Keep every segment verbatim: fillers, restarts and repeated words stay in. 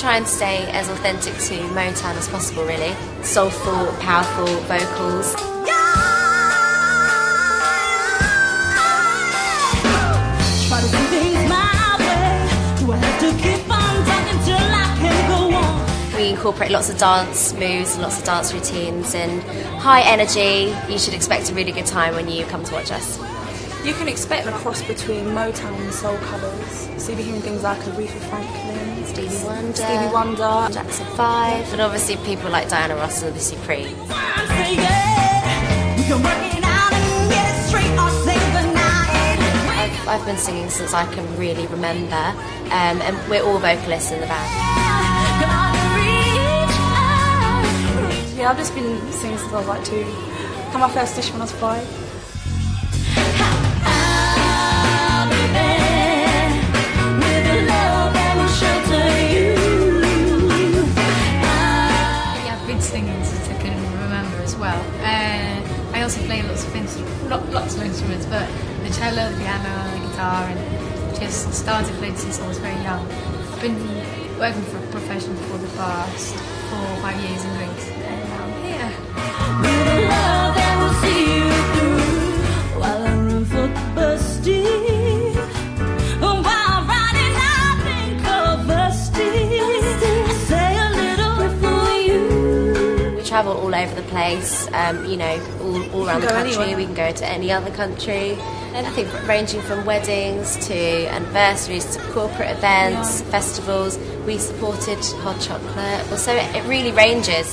Try and stay as authentic to Motown as possible, really. Soulful, powerful vocals. We incorporate lots of dance moves and lots of dance routines and high energy. You should expect a really good time when you come to watch us. You can expect a cross between Motown and Soul Colors. So you'll be hearing things like Aretha Franklin, Stevie Wonder, Stevie Wonder, The Jackson five, and obviously people like Diana Ross and the Supremes. I've, I've been singing since I can really remember, um, and we're all vocalists in the band. Yeah, I've just been singing since I was like two. I had my first audition when I was five. I also play lots of instruments, lots of instruments, but the cello, the piano, the guitar, and just started playing since I was very young. I've been working for a profession for the past four or five years in Greece, and now I'm here. We travel all over the place, um, you know, all, all around the country. Anywhere. We can go to any other country. And I think ranging from weddings to anniversaries to corporate events, yeah. Festivals. We supported hot chocolate, so it, it really ranges.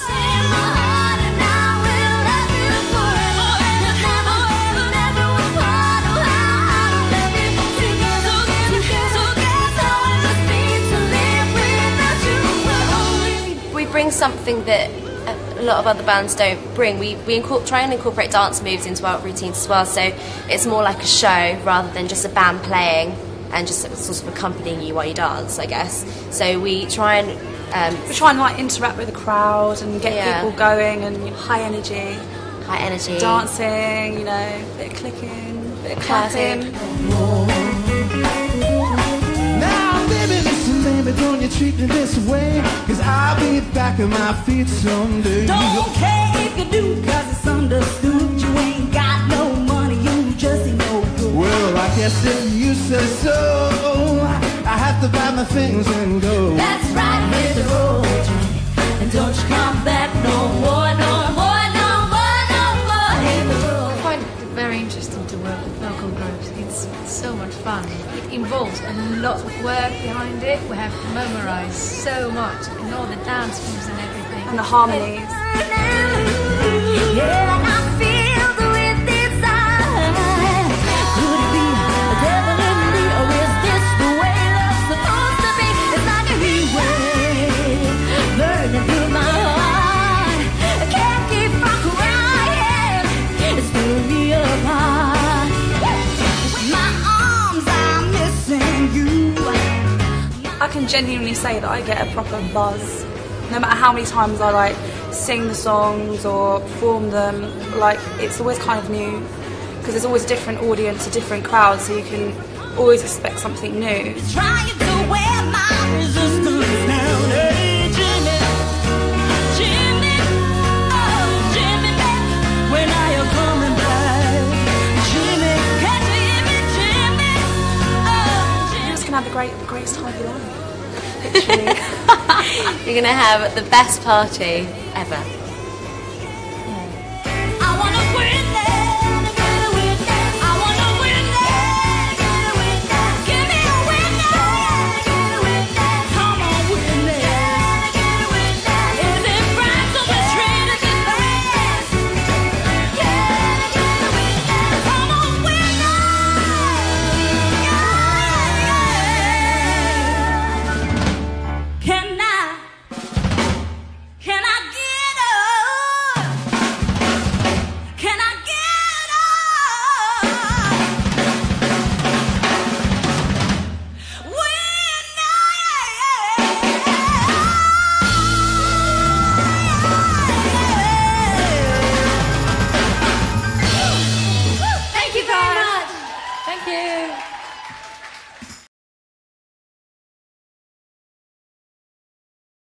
We bring something that a lot of other bands don't bring. We, we try and incorporate dance moves into our routines as well, so it's more like a show rather than just a band playing and just sort of accompanying you while you dance, I guess. So we try and... Um, we try and like interact with the crowd and get yeah. people going, and high energy. High energy. Dancing, you know, bit of clicking, bit of clapping. Now, baby, listen, baby, don't you treat me this way, 'cause I'll be back on my feet someday. Don't care if you do, 'cause it's understood. You ain't got no money, you just ain't no good. Well, I guess if you say so, I have to buy my things and go. That's right, hit the road, and don't you come back no more, no more, no more, no more. Hit the road. I find it very interesting to work with local groups. It's so much fun. It involves a lot of work behind it. We have to memorise so much, and all the dance moves and everything. And the harmonies. Yeah, I feel with this eye. Could it be a devil in me, or is this the way love's supposed to be? It's like a heatwave burning through my heart. I can't keep from crying. It's pulling me apart. I can genuinely say that I get a proper buzz. No matter how many times I like sing the songs or perform them, like it's always kind of new, because there's always a different audience, a different crowd, so you can always expect something new. Trying to wear my resistance now. Hey, Jimmy, Jimmy, oh Jimmy, when are you coming back? Jimmy, catch Jimmy, Jimmy, oh Jimmy. You're just gonna have the great, the greatest time of your life. You're gonna have the best party ever. Yeah. I wanna win it.